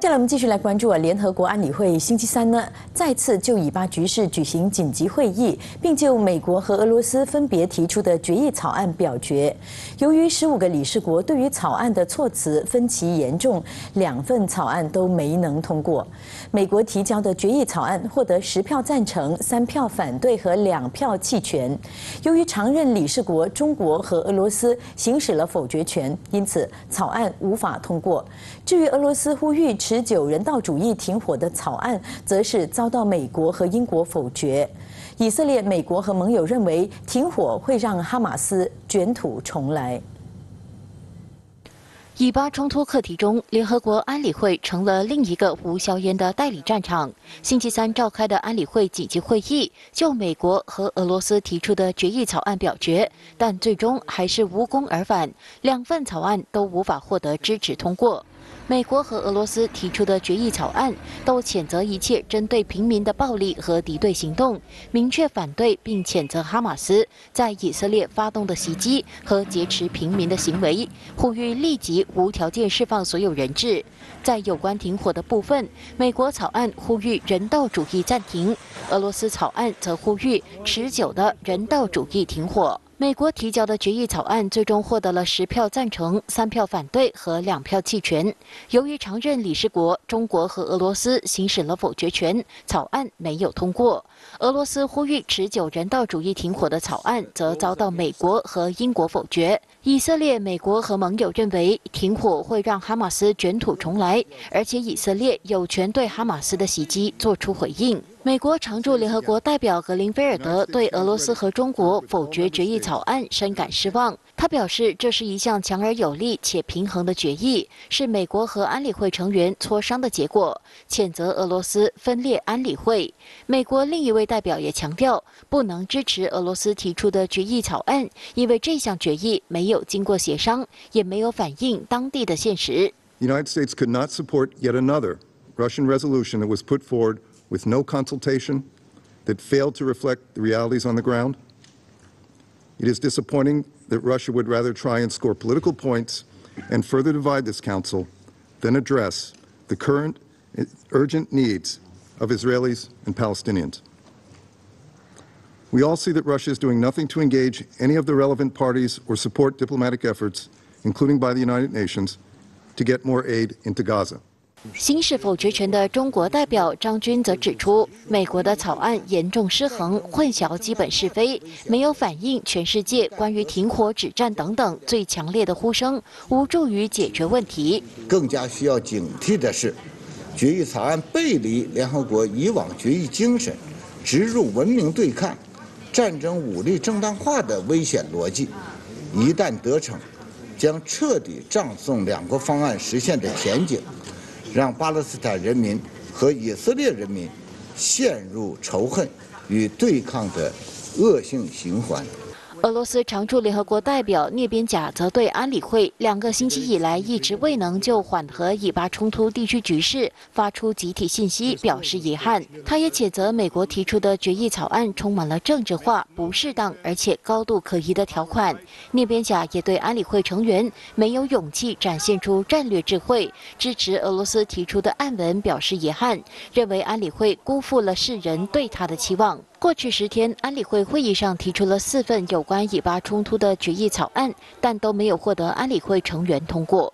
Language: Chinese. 接下来我们继续来关注联合国安理会星期三呢再次就以巴局势举行紧急会议，并就美国和俄罗斯分别提出的决议草案表决。由于15个理事国对于草案的措辞分歧严重，两份草案都没能通过。美国提交的决议草案获得10票赞成、3票反对和2票弃权。由于常任理事国中国和俄罗斯行使了否决权，因此草案无法通过。至于俄罗斯呼吁持久人道主义停火的草案，则是遭到美国和英国否决。以色列、美国和盟友认为停火会让哈马斯卷土重来。以巴冲突课题中，联合国安理会成了另一个无硝烟的代理战场。星期三召开的安理会紧急会议就美国和俄罗斯提出的决议草案表决，但最终还是无功而返，两份草案都无法获得支持通过。美国和俄罗斯提出的决议草案都谴责一切针对平民的暴力和敌对行动，明确反对并谴责哈马斯在以色列发动的袭击和劫持平民的行为，呼吁立即无条件释放所有人质。在有关停火的部分，美国草案呼吁人道主义暂停，俄罗斯草案则呼吁持久的人道主义停火。美国提交的决议草案最终获得了10票赞成、3票反对和2票弃权。由于常任理事国中国和俄罗斯行使了否决权，草案没有通过。俄罗斯呼吁持久人道主义停火的草案则遭到美国和英国否决。以色列、美国和盟友认为停火会让哈马斯卷土重来，而且以色列有权对哈马斯的袭击做出回应。美国常驻联合国代表格林菲尔德对俄罗斯和中国否决决议草案深感失望。他表示，这是一项强而有力且平衡的决议，是美国和安理会成员磋商的结果，谴责俄罗斯分裂安理会。美国另一位代表也强调，不能支持俄罗斯提出的决议草案，因为这项决议没有经过协商，也没有反映当地的现实。The United States could not support yet another Russian resolution that was put forward with no consultation, that failed to reflect the realities on the ground. It is disappointing that Russia would rather try and score political points and further divide this council than address the current urgent needs of Israelis and Palestinians. We all see that Russia is doing nothing to engage any of the relevant parties or support diplomatic efforts, including by the United Nations, to get more aid into Gaza. 行使否决权的中国代表张军则指出，美国的草案严重失衡，混淆基本是非，没有反映全世界关于停火止战等等最强烈的呼声，无助于解决问题。更加需要警惕的是，决议草案背离联合国以往决议精神，植入文明对抗、战争武力正当化的危险逻辑，一旦得逞，将彻底葬送两国方案实现的前景。让巴勒斯坦人民和以色列人民陷入仇恨与对抗的恶性循环。俄罗斯常驻联合国代表涅边贾则对安理会2个星期以来一直未能就缓和以巴冲突地区局势发出集体信息表示遗憾。他也谴责美国提出的决议草案充满了政治化、不适当而且高度可疑的条款。涅边贾也对安理会成员没有勇气展现出战略智慧，支持俄罗斯提出的案文表示遗憾，认为安理会辜负了世人对他的期望。过去10天，安理会会议上提出了4份有关以巴冲突的决议草案，但都没有获得安理会成员通过。